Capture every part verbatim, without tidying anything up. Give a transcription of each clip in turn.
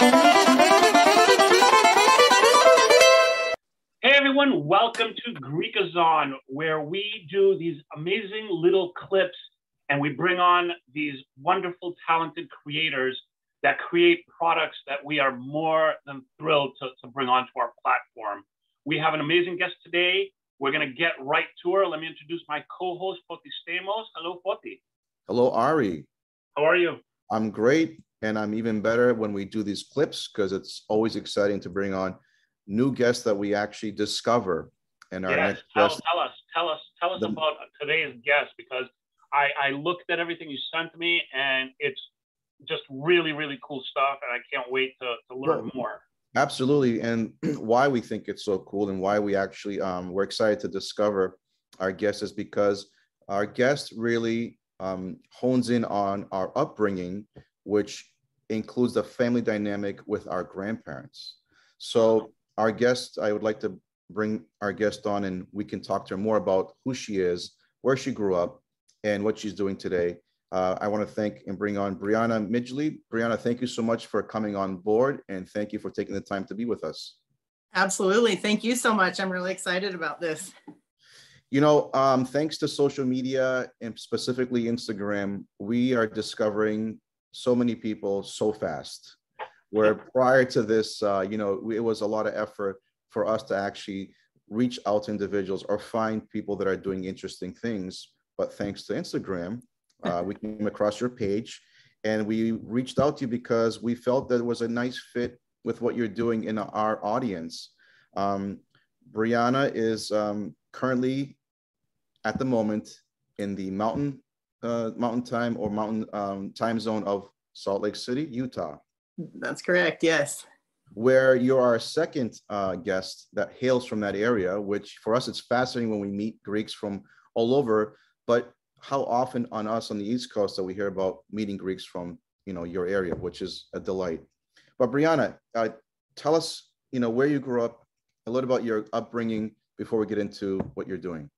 Hey everyone, welcome to Greekazon, where we do these amazing little clips and we bring on these wonderful, talented creators that create products that we are more than thrilled to, to bring onto our platform. We have an amazing guest today. We're going to get right to her. Let me introduce my co-host, Foti Stamos. Hello, Foti. Hello, Ari. How are you? I'm great. And I'm even better when we do these clips because it's always exciting to bring on new guests that we actually discover. And our yes, next tell, guest. Tell us, tell us, tell us the, about today's guest, because I, I looked at everything you sent me and it's just really, really cool stuff. And I can't wait to, to learn well, more. Absolutely. And why we think it's so cool and why we actually um, we're excited to discover our guest is because our guest really um, hones in on our upbringing, which includes the family dynamic with our grandparents. So our guest, I would like to bring our guest on and we can talk to her more about who she is, where she grew up, and what she's doing today. Uh, I want to thank and bring on Brianna Midgley. Brianna, thank you so much for coming on board and thank you for taking the time to be with us. Absolutely. Thank you so much. I'm really excited about this. You know, um, thanks to social media and specifically Instagram, we are discovering so many people so fast, where prior to this, uh, you know, it was a lot of effort for us to actually reach out to individuals or find people that are doing interesting things. But thanks to Instagram, Uh, we came across your page and we reached out to you because we felt that it was a nice fit with what you're doing in our audience. Um, Brianna is um, currently at the moment in the mountain, uh, mountain time or mountain um, time zone of Salt Lake City, Utah. That's correct. Yes. Where you're our second uh, guest that hails from that area, which for us, it's fascinating when we meet Greeks from all over, but how often on us on the East Coast that we hear about meeting Greeks from, you know, your area, which is a delight. But Brianna, uh, tell us, you know, where you grew up, a little about your upbringing before we get into what you're doing.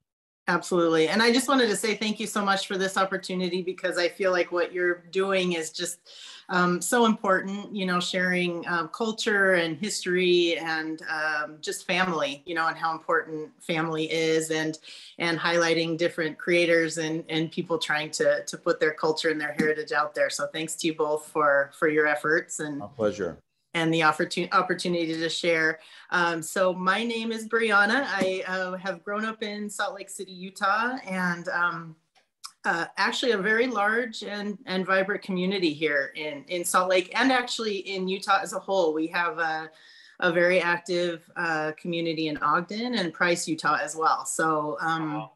Absolutely. And I just wanted to say thank you so much for this opportunity, because I feel like what you're doing is just um, so important, you know, sharing um, culture and history and um, just family, you know, and how important family is, and and highlighting different creators and, and people trying to, to put their culture and their heritage out there. So thanks to you both for, for your efforts. And my pleasure. And the opportunity to share. Um, so my name is Brianna. I uh, have grown up in Salt Lake City, Utah, and um, uh, actually a very large and, and vibrant community here in, in Salt Lake, and actually in Utah as a whole. We have a, a very active uh, community in Ogden and Price, Utah as well. So um, wow.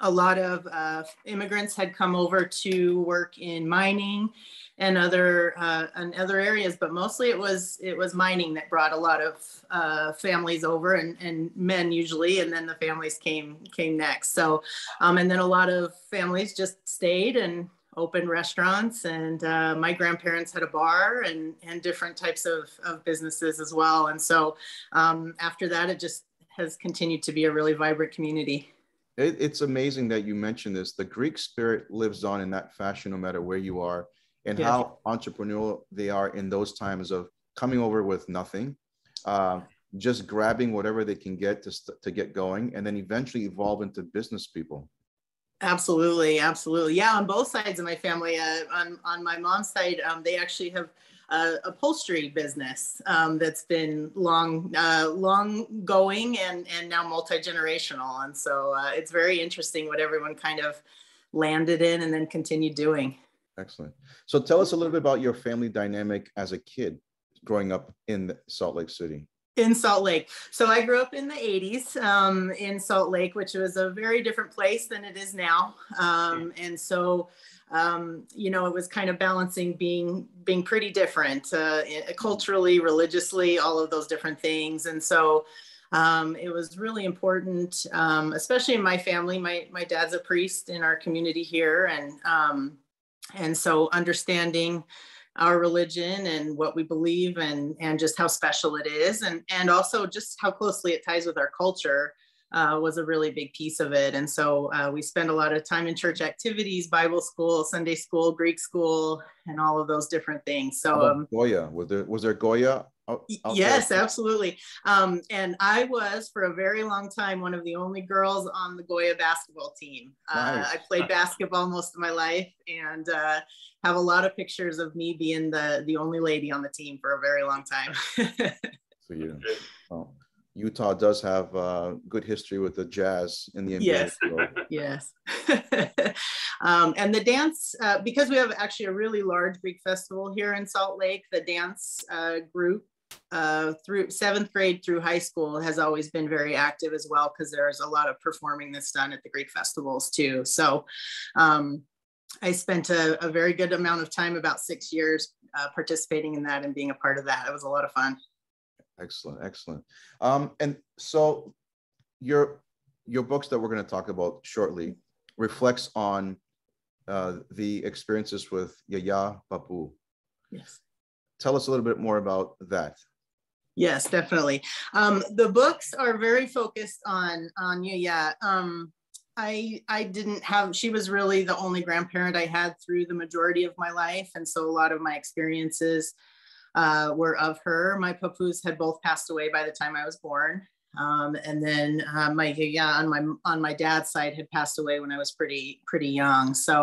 A lot of uh, immigrants had come over to work in mining and other uh, and other areas, but mostly it was it was mining that brought a lot of uh, families over, and, and men usually, and then the families came came next. So, um, and then a lot of families just stayed and opened restaurants, and uh, my grandparents had a bar and and different types of, of businesses as well. And so um, after that, it just has continued to be a really vibrant community. It's amazing that you mentioned this. The Greek spirit lives on in that fashion, no matter where you are, and yes. How entrepreneurial they are in those times of coming over with nothing, uh, just grabbing whatever they can get to, to get going, and then eventually evolve into business people. Absolutely. Absolutely. Yeah. On both sides of my family, uh, on, on my mom's side, um, they actually have Uh, upholstery business um, that's been long, uh, long going and, and now multi-generational. And so uh, it's very interesting what everyone kind of landed in and then continued doing. Excellent. So tell us a little bit about your family dynamic as a kid growing up in Salt Lake City. In Salt Lake. So I grew up in the eighties um, in Salt Lake, which was a very different place than it is now. Um, and so, um, you know, it was kind of balancing being being pretty different uh, culturally, religiously, all of those different things. And so um, it was really important, um, especially in my family. My, my dad's a priest in our community here. And, um, and so understanding our religion and what we believe and, and just how special it is. And, and also just how closely it ties with our culture uh, was a really big piece of it. And so uh, we spend a lot of time in church activities, Bible school, Sunday school, Greek school, and all of those different things. So um, Goya, was there, was there Goya? Out, out yes, there. Absolutely. Um, and I was, for a very long time, one of the only girls on the Goya basketball team. Nice. Uh, I played basketball most of my life and uh, have a lot of pictures of me being the, the only lady on the team for a very long time. So yeah. Well, Utah does have a uh, good history with the Jazz in the N B A. Yes, world. Yes. um, and the dance, uh, because we have actually a really large Greek festival here in Salt Lake, the dance uh, group uh, through seventh grade through high school has always been very active as well, because there's a lot of performing that's done at the Greek festivals too. So um, I spent a, a very good amount of time, about six years, uh, participating in that and being a part of that. It was a lot of fun. Excellent, excellent. Um, and so your your books that we're going to talk about shortly reflects on uh, the experiences with Yaya Papu. Yes. Tell us a little bit more about that. Yes, definitely. Um, the books are very focused on, on Yaya. Um, I, I didn't have, she was really the only grandparent I had through the majority of my life. And so a lot of my experiences Uh, were of her. My papus had both passed away by the time I was born, um, and then uh, my yaya on my on my dad's side had passed away when I was pretty pretty young. So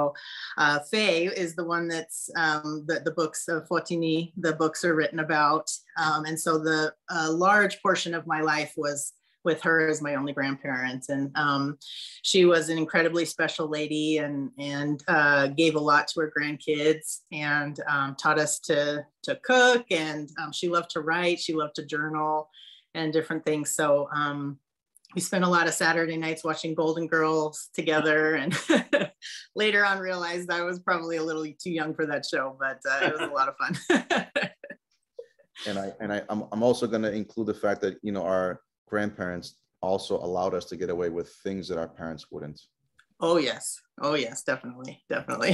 uh, Faye is the one that's um, the the books of Fotini. The books are written about, um, and so the uh, large portion of my life was with her as my only grandparent, and um, she was an incredibly special lady, and and uh, gave a lot to her grandkids, and um, taught us to to cook, and um, she loved to write, she loved to journal, and different things. So um, we spent a lot of Saturday nights watching Golden Girls together, and later on realized I was probably a little too young for that show, but uh, it was a lot of fun. and I and I I'm, I'm also going to include the fact that you know our grandparents also allowed us to get away with things that our parents wouldn't. Oh yes, oh yes, definitely, definitely.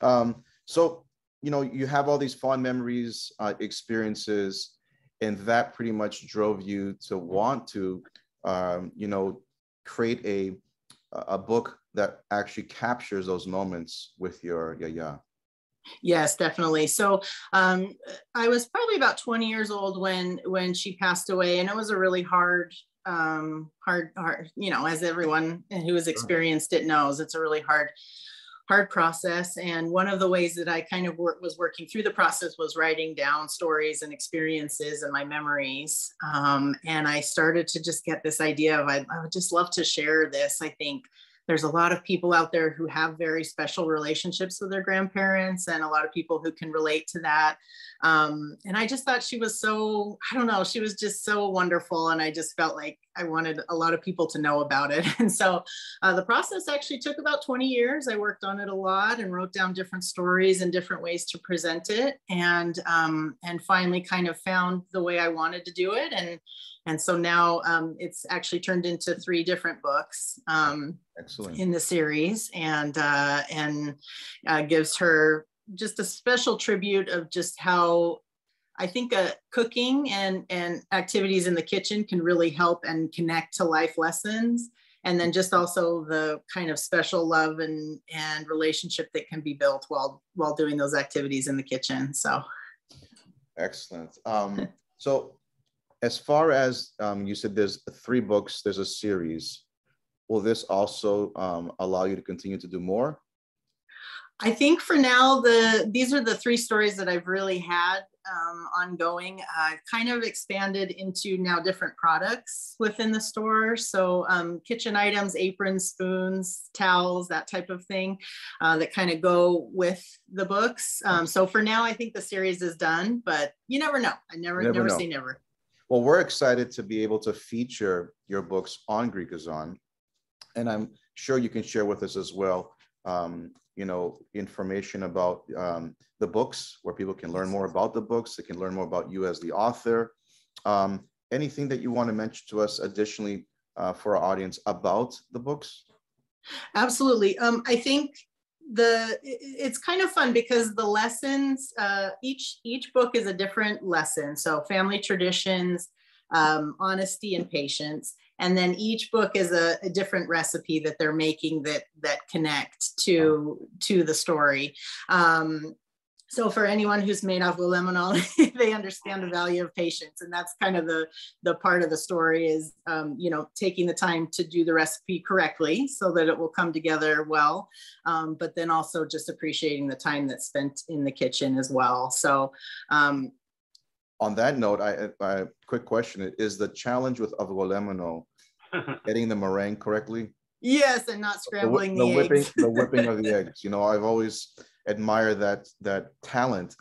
um, so, you know, you have all these fond memories, uh, experiences, and that pretty much drove you to want to, um, you know, create a, a book that actually captures those moments with your yaya. Yes, definitely. So um, I was probably about twenty years old when when she passed away, and it was a really hard, um, hard, hard. You know, as everyone who has experienced it knows, it's a really hard, hard process. And one of the ways that I kind of wor- was working through the process was writing down stories and experiences and my memories. Um, and I started to just get this idea of I, I would just love to share this. I think there's a lot of people out there who have very special relationships with their grandparents, and a lot of people who can relate to that. Um, and I just thought she was so, I don't know, she was just so wonderful. And I just felt like I wanted a lot of people to know about it. And so uh, the process actually took about twenty years. I worked on it a lot and wrote down different stories and different ways to present it. And, um, and finally kind of found the way I wanted to do it. And And so now um, it's actually turned into three different books um, Excellent. In the series, and uh, and uh, gives her just a special tribute of just how I think uh, cooking and, and activities in the kitchen can really help and connect to life lessons. And then just also the kind of special love and, and relationship that can be built while, while doing those activities in the kitchen, so. Excellent. Um, so. As far as um, you said, there's three books, there's a series. Will this also um, allow you to continue to do more? I think for now, the these are the three stories that I've really had um, ongoing. I've kind of expanded into now different products within the store. So um, kitchen items, aprons, spoons, towels, that type of thing uh, that kind of go with the books. Um, so for now, I think the series is done, but you never know. I never, never, never say never. Well, we're excited to be able to feature your books on Greekazon, and I'm sure you can share with us as well, um, you know, information about um, the books, where people can learn more about the books, they can learn more about you as the author. Um, anything that you want to mention to us additionally uh, for our audience about the books? Absolutely. Um, I think the it's kind of fun because the lessons uh each each book is a different lesson. So family traditions, um honesty and patience, And then each book is a, a different recipe that they're making that that connect to to the story. Um, So for anyone who's made avgolemono, they understand the value of patience. And that's kind of the, the part of the story is, um, you know, taking the time to do the recipe correctly so that it will come together well, um, but then also just appreciating the time that's spent in the kitchen as well. So um, on that note, I, I quick question, is the challenge with avgolemono getting the meringue correctly? Yes, and not scrambling the, the, the whipping, eggs. The whipping of the eggs. You know, I've always admired that that talent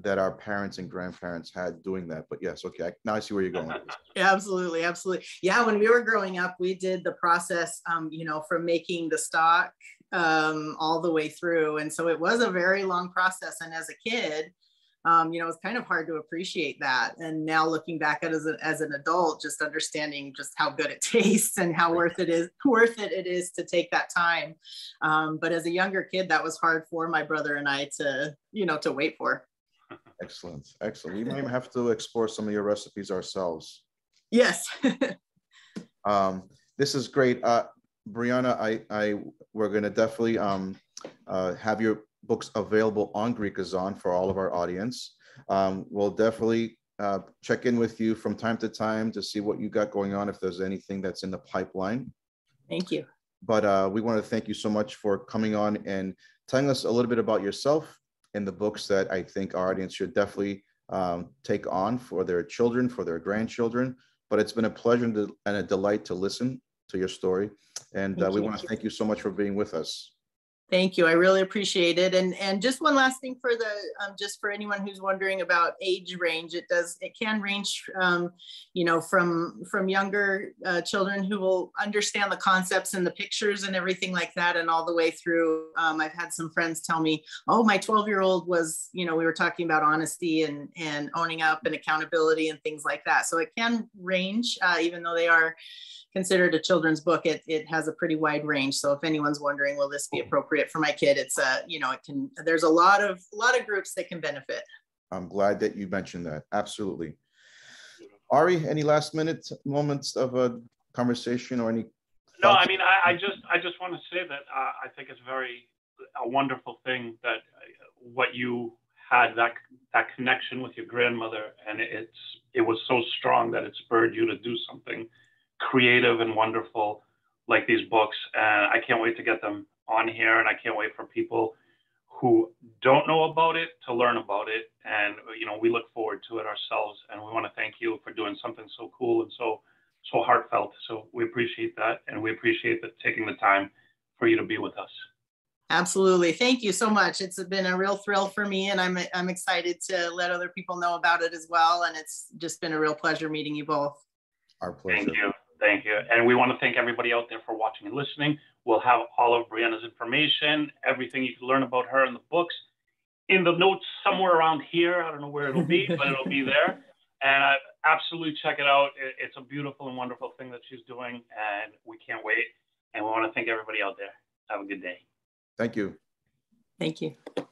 that our parents and grandparents had doing that. But yes, okay, now I see where you're going. Yeah, absolutely, absolutely. Yeah, when we were growing up, we did the process, um, you know, from making the stock um, all the way through. And so it was a very long process. And as a kid, Um, you know, it's kind of hard to appreciate that. And now looking back at it as, a, as an adult, just understanding just how good it tastes and how worth it is, worth it it is to take that time. Um, but as a younger kid, that was hard for my brother and I to, you know, to wait for. Excellent. Excellent. We might have to explore some of your recipes ourselves. Yes. um, this is great. Uh, Brianna, I, I, we're going to definitely um, uh, have your books available on Greekazon for all of our audience. Um, we'll definitely uh, check in with you from time to time to see what you got going on, if there's anything that's in the pipeline. Thank you. But uh, we want to thank you so much for coming on and telling us a little bit about yourself and the books that I think our audience should definitely um, take on for their children, for their grandchildren. But it's been a pleasure and a delight to listen to your story. And uh, we want to thank you so much for being with us. Thank you. I really appreciate it. And and just one last thing for the um, just for anyone who's wondering about age range, it does it can range, um, you know, from from younger uh, children who will understand the concepts and the pictures and everything like that, and all the way through. Um, I've had some friends tell me, "Oh, my twelve-year-old was," you know, we were talking about honesty and and owning up and accountability and things like that. So it can range, uh, even though they are considered a children's book, it, it has a pretty wide range. So if anyone's wondering, will this be appropriate for my kid? It's a, you know, it can, there's a lot of, a lot of groups that can benefit. I'm glad that you mentioned that. Absolutely. Ari, any last minute moments of a conversation or any? No, I mean, I, I just, I just want to say that uh, I think it's very, a wonderful thing that uh, what you had, that, that connection with your grandmother, and it's, it was so strong that it spurred you to do something creative and wonderful like these books. And I can't wait to get them on here, and I can't wait for people who don't know about it to learn about it. And you know, we look forward to it ourselves, and we want to thank you for doing something so cool and so so heartfelt. So we appreciate that, and we appreciate that taking the time for you to be with us. Absolutely. Thank you so much. It's been a real thrill for me, and I'm I'm excited to let other people know about it as well. And it's just been a real pleasure meeting you both. Our pleasure. Thank you. Thank you. And we want to thank everybody out there for watching and listening. We'll have all of Brianna's information, everything you can learn about her in the books, in the notes somewhere around here. I don't know where it'll be, but it'll be there. And I absolutely check it out. It's a beautiful and wonderful thing that she's doing, and we can't wait. And we want to thank everybody out there. Have a good day. Thank you. Thank you.